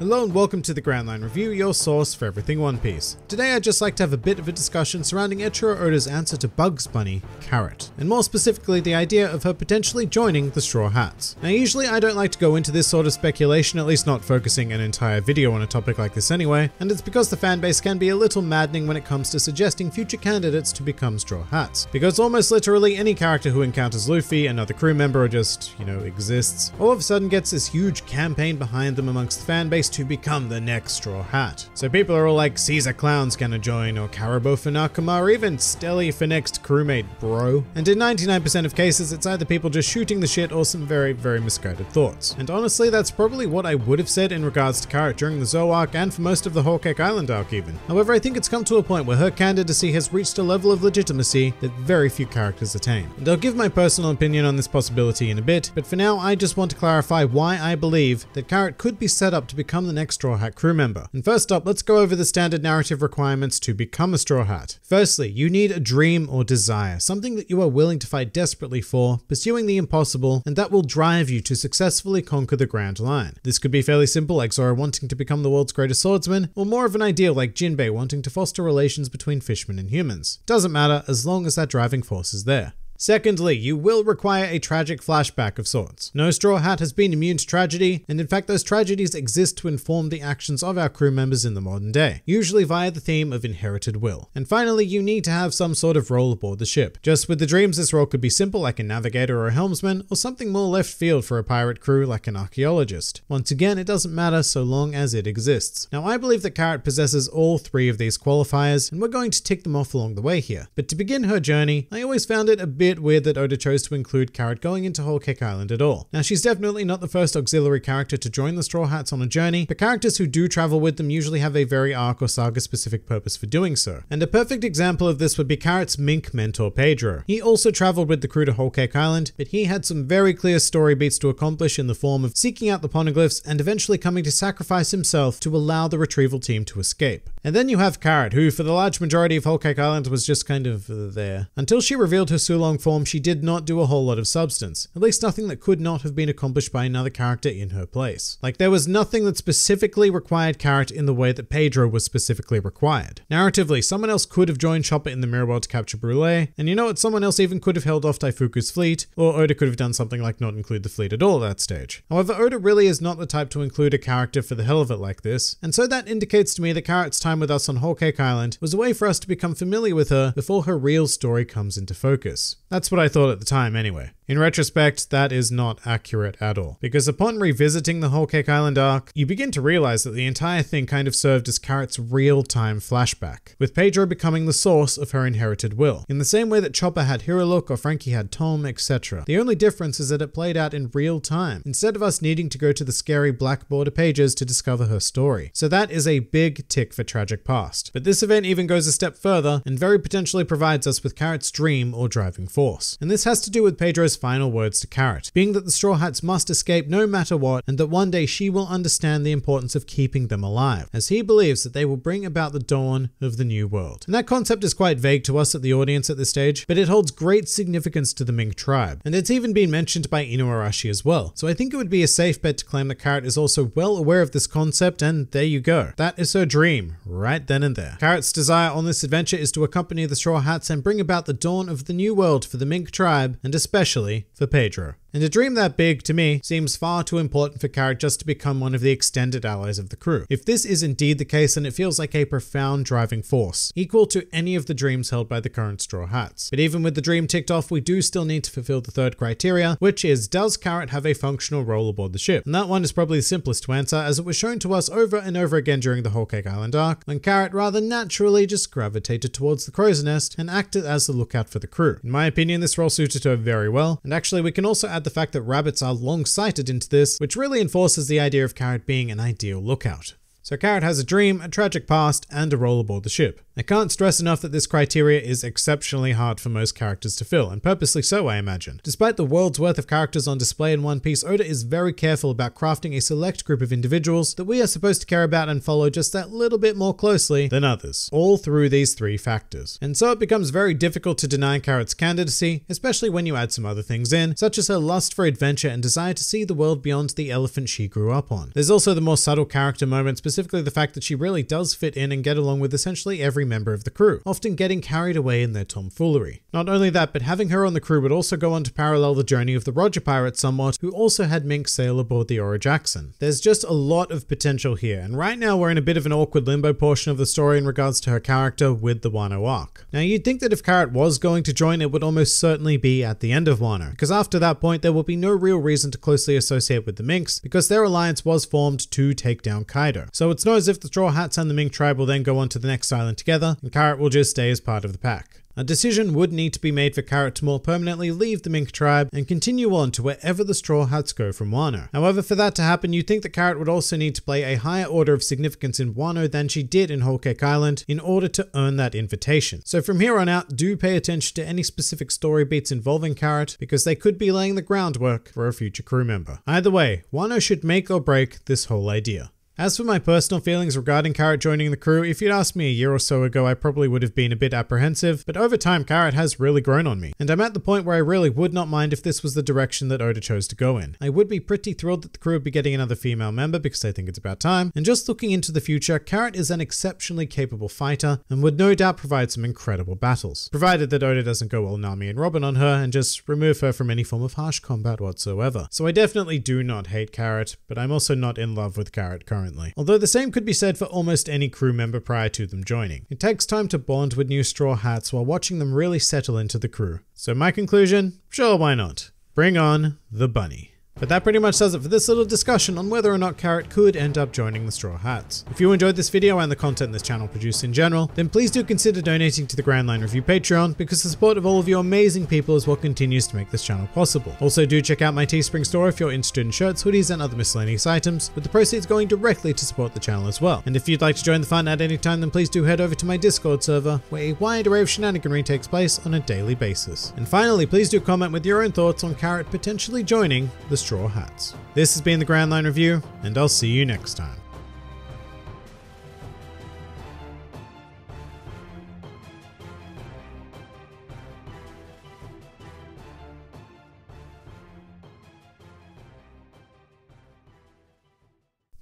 Hello and welcome to the Grand Line Review, your source for everything One Piece. Today I'd just like to have a bit of a discussion surrounding Eiichiro Oda's answer to Bugs Bunny, Carrot, and more specifically the idea of her potentially joining the Straw Hats. Now usually I don't like to go into this sort of speculation, at least not focusing an entire video on a topic like this anyway, and it's because the fanbase can be a little maddening when it comes to suggesting future candidates to become Straw Hats, because almost literally any character who encounters Luffy, another crew member, or just, you know, exists, all of a sudden gets this huge campaign behind them amongst the fanbase to become the next Straw Hat. So people are all like, Caesar Clowns gonna join, or Caribou for Nakama, or even Stelly for next crewmate, bro. And in 99% of cases, it's either people just shooting the shit or some very, very misguided thoughts. And honestly, that's probably what I would have said in regards to Carrot during the Zoa arc and for most of the Whole Cake Island arc even. However, I think it's come to a point where her candidacy has reached a level of legitimacy that very few characters attain. And I'll give my personal opinion on this possibility in a bit, but for now, I just want to clarify why I believe that Carrot could be set up to become the next Straw Hat crew member. And first up, let's go over the standard narrative requirements to become a Straw Hat. Firstly, you need a dream or desire, something that you are willing to fight desperately for, pursuing the impossible, and that will drive you to successfully conquer the Grand Line. This could be fairly simple, like Zoro wanting to become the world's greatest swordsman, or more of an ideal like Jinbei wanting to foster relations between fishermen and humans. Doesn't matter as long as that driving force is there. Secondly, you will require a tragic flashback of sorts. No Straw Hat has been immune to tragedy, and in fact those tragedies exist to inform the actions of our crew members in the modern day, usually via the theme of inherited will. And finally, you need to have some sort of role aboard the ship. Just with the dreams, this role could be simple, like a navigator or a helmsman, or something more left field for a pirate crew, like an archaeologist. Once again, it doesn't matter so long as it exists. Now I believe that Carrot possesses all three of these qualifiers, and we're going to tick them off along the way here. But to begin her journey, I always found it a bit weird that Oda chose to include Carrot going into Whole Cake Island at all. Now she's definitely not the first auxiliary character to join the Straw Hats on a journey, but characters who do travel with them usually have a very arc or saga specific purpose for doing so. And a perfect example of this would be Carrot's Mink mentor Pedro. He also traveled with the crew to Whole Cake Island, but he had some very clear story beats to accomplish in the form of seeking out the Poneglyphs and eventually coming to sacrifice himself to allow the retrieval team to escape. And then you have Carrot, who for the large majority of Whole Cake Island was just kind of there. Until she revealed her Sulong form, she did not do a whole lot of substance, at least nothing that could not have been accomplished by another character in her place. Like, there was nothing that specifically required Carrot in the way that Pedro was specifically required. Narratively, someone else could have joined Chopper in the Mirror World to capture Brulee, and you know what, someone else even could have held off Taifuku's fleet, or Oda could have done something like not include the fleet at all at that stage. However, Oda really is not the type to include a character for the hell of it like this, and so that indicates to me that Carrot's time with us on Whole Cake Island was a way for us to become familiar with her before her real story comes into focus. That's what I thought at the time anyway. In retrospect, that is not accurate at all, because upon revisiting the Whole Cake Island arc, you begin to realize that the entire thing kind of served as Carrot's real-time flashback, with Pedro becoming the source of her inherited will, in the same way that Chopper had Hiriluk or Franky had Tom, etc. The only difference is that it played out in real time, instead of us needing to go to the scary black border pages to discover her story. So that is a big tick for tragic past. But this event even goes a step further, and very potentially provides us with Carrot's dream or driving force. And this has to do with Pedro's final words to Carrot, being that the Straw Hats must escape no matter what, and that one day she will understand the importance of keeping them alive, as he believes that they will bring about the dawn of the new world. And that concept is quite vague to us at the audience at this stage, but it holds great significance to the Mink tribe, and it's even been mentioned by Inuarashi as well. So I think it would be a safe bet to claim that Carrot is also well aware of this concept, and there you go. That is her dream, right then and there. Carrot's desire on this adventure is to accompany the Straw Hats and bring about the dawn of the new world for the Mink tribe, and especially for Pedro. And a dream that big, to me, seems far too important for Carrot just to become one of the extended allies of the crew. If this is indeed the case, then it feels like a profound driving force, equal to any of the dreams held by the current Straw Hats. But even with the dream ticked off, we do still need to fulfill the third criteria, which is, does Carrot have a functional role aboard the ship? And that one is probably the simplest to answer, as it was shown to us over and over again during the Whole Cake Island arc, when Carrot rather naturally just gravitated towards the crow's nest and acted as the lookout for the crew. In my opinion, this role suited her very well, and actually we can also add the fact that rabbits are long-sighted into this, which really enforces the idea of Carrot being an ideal lookout. So Carrot has a dream, a tragic past, and a role aboard the ship. I can't stress enough that this criteria is exceptionally hard for most characters to fill, and purposely so, I imagine. Despite the world's worth of characters on display in One Piece, Oda is very careful about crafting a select group of individuals that we are supposed to care about and follow just that little bit more closely than others, all through these three factors. And so it becomes very difficult to deny Carrot's candidacy, especially when you add some other things in, such as her lust for adventure and desire to see the world beyond the elephant she grew up on. There's also the more subtle character moment, specifically the fact that she really does fit in and get along with essentially every member of the crew, often getting carried away in their tomfoolery. Not only that, but having her on the crew would also go on to parallel the journey of the Roger Pirates somewhat, who also had Mink sail aboard the Oro Jackson. There's just a lot of potential here, and right now we're in a bit of an awkward limbo portion of the story in regards to her character with the Wano arc. Now you'd think that if Carrot was going to join, it would almost certainly be at the end of Wano, because after that point there will be no real reason to closely associate with the Minks, because their alliance was formed to take down Kaido. So it's not as if the Straw Hats and the Mink tribe will then go on to the next island together, and Carrot will just stay as part of the pack. A decision would need to be made for Carrot to more permanently leave the Mink tribe and continue on to wherever the Straw Hats go from Wano. However, for that to happen, you'd think that Carrot would also need to play a higher order of significance in Wano than she did in Whole Cake Island in order to earn that invitation. So from here on out, do pay attention to any specific story beats involving Carrot, because they could be laying the groundwork for a future crew member. Either way, Wano should make or break this whole idea. As for my personal feelings regarding Carrot joining the crew, if you'd asked me a year or so ago, I probably would have been a bit apprehensive, but over time Carrot has really grown on me, and I'm at the point where I really would not mind if this was the direction that Oda chose to go in. I would be pretty thrilled that the crew would be getting another female member, because I think it's about time, and just looking into the future, Carrot is an exceptionally capable fighter and would no doubt provide some incredible battles, provided that Oda doesn't go all Nami and Robin on her and just remove her from any form of harsh combat whatsoever. So I definitely do not hate Carrot, but I'm also not in love with Carrot currently. Although the same could be said for almost any crew member prior to them joining. It takes time to bond with new Straw Hats while watching them really settle into the crew. So my conclusion? Sure, why not? Bring on the bunny. But that pretty much does it for this little discussion on whether or not Carrot could end up joining the Straw Hats. If you enjoyed this video and the content this channel produced in general, then please do consider donating to the Grand Line Review Patreon, because the support of all of you amazing people is what continues to make this channel possible. Also do check out my Teespring store if you're interested in shirts, hoodies and other miscellaneous items, with the proceeds going directly to support the channel as well. And if you'd like to join the fun at any time, then please do head over to my Discord server, where a wide array of shenaniganry takes place on a daily basis. And finally, please do comment with your own thoughts on Carrot potentially joining the Straw Hats. This has been the Grand Line Review, and I'll see you next time.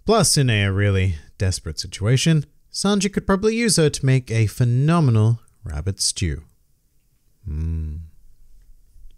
Plus, in a really desperate situation, Sanji could probably use her to make a phenomenal rabbit stew.